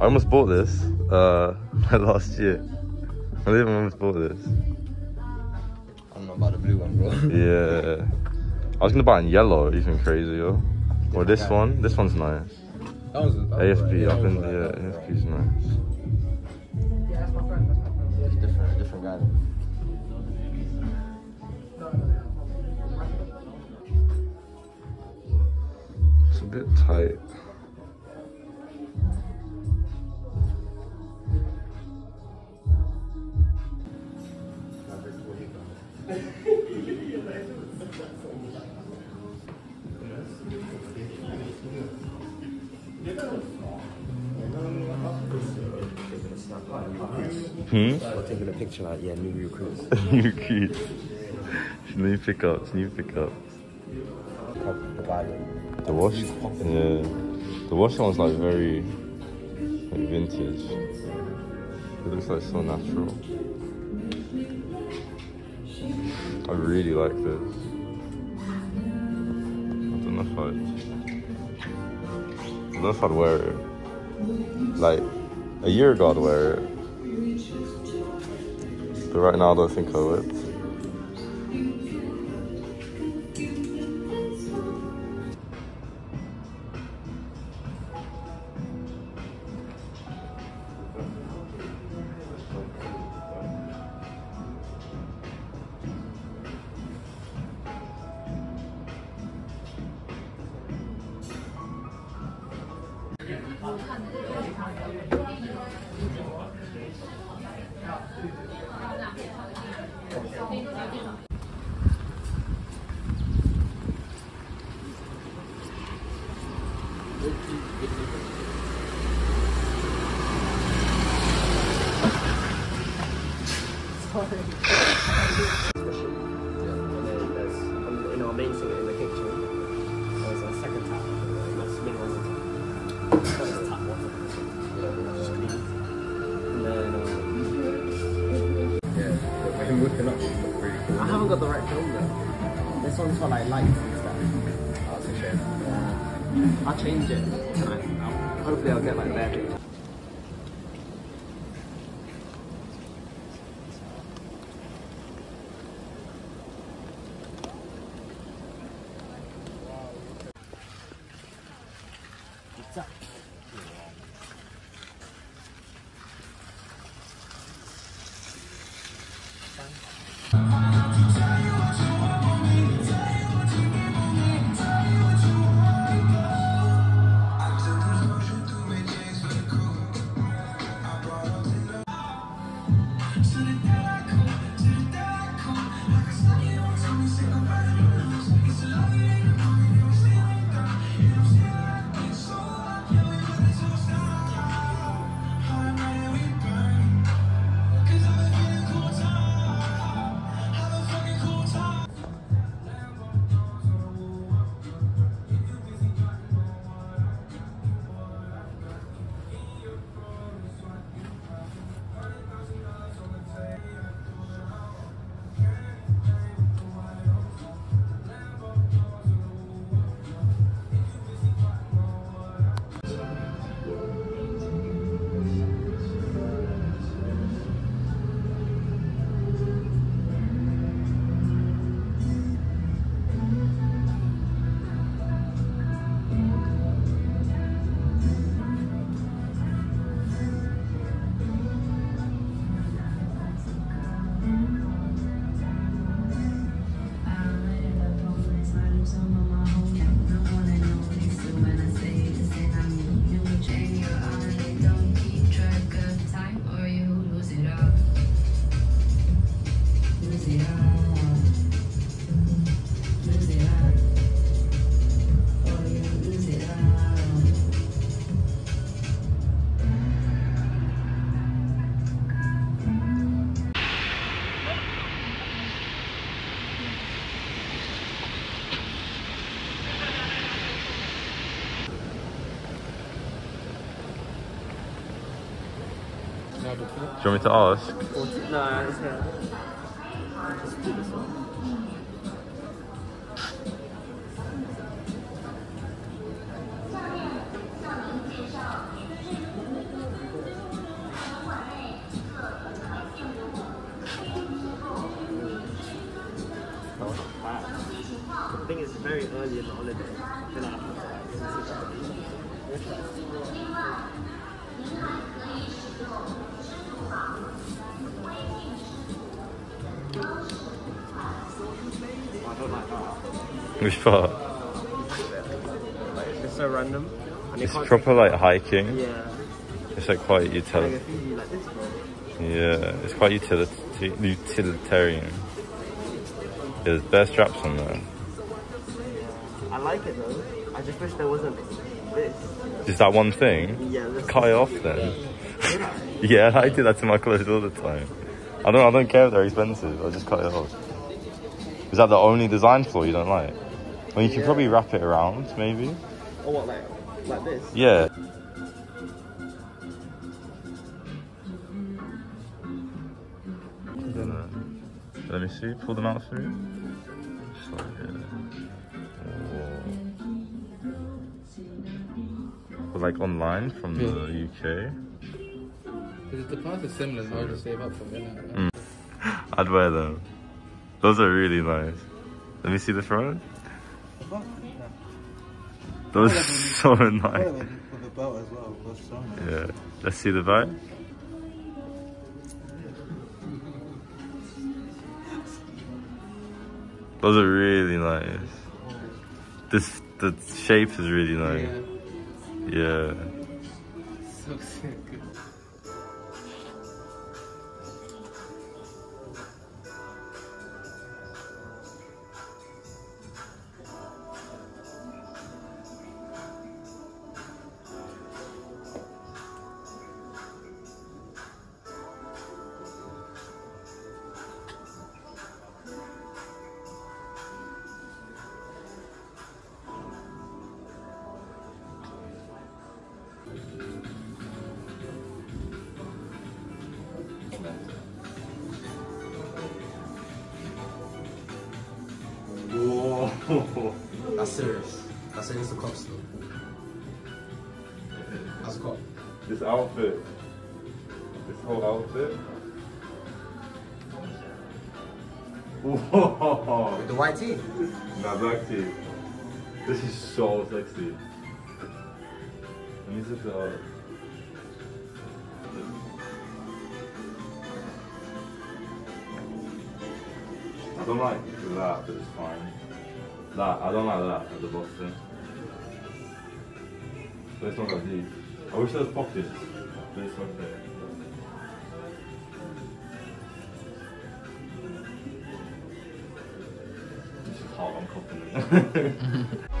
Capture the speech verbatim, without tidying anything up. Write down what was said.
I almost bought this uh, last year. I didn't almost bought this. I don't know about the blue one, bro. Yeah. I was gonna buy in yellow, even crazier. Or this one. This one's nice. That one's A F P. I think yeah, A F P's nice. Yeah, that's my friend. That's my friend. It's different, different guy. It's a bit tight. Hmm? Or taking a picture like, yeah, new recruits. New recruits. New pickups, new pickups. The wash? Yeah. The wash one's like very like, vintage. It looks like so natural. I really like this. I don't know if I'd... I don't know if I'd wear it. Like, a year ago I'd wear it. But right now I don't think I would. I'll change it tonight. Hopefully I'll get like that. What's up? Do you want me to ask? No, I just can't. Just do this one. The thing is, very early in the holiday. Then after Which part? Like, it's so random. And it's proper like hiking. Yeah. It's like quite utilitarian. Like like yeah, it's quite utilit utilitarian. Yeah, there's bare straps on there. I like it though. I just wish there wasn't this. Just that one thing? Yeah. Cut it off then. Yeah. Yeah, I do that to my clothes all the time. I don't I don't care if they're expensive. I just cut it off. Is that the only design flaw you don't like? Well, you yeah. could probably wrap it around, maybe. Or what, like, like this? Yeah. Let me see, pull them out through. Sorry, yeah. Like online from yeah. the U K. Because the price is similar, so I'll just save up for it. Mm. I'd wear them. Those are really nice. Let me see the front. Those are so nice. Yeah. Let's see the back. Those are really nice. This the shape is really nice. Yeah. So sick. That's serious. That's against the cops though. That's a cop. This outfit. This whole outfit. Whoa. With the white tee? Nah, black tee. This is so sexy. Let me zip it up. I don't like that, but it's fine. That, I don't like that at the bottom. But it's not that deep. I wish there was pockets, but it's not there. It's just hard, I'm confident.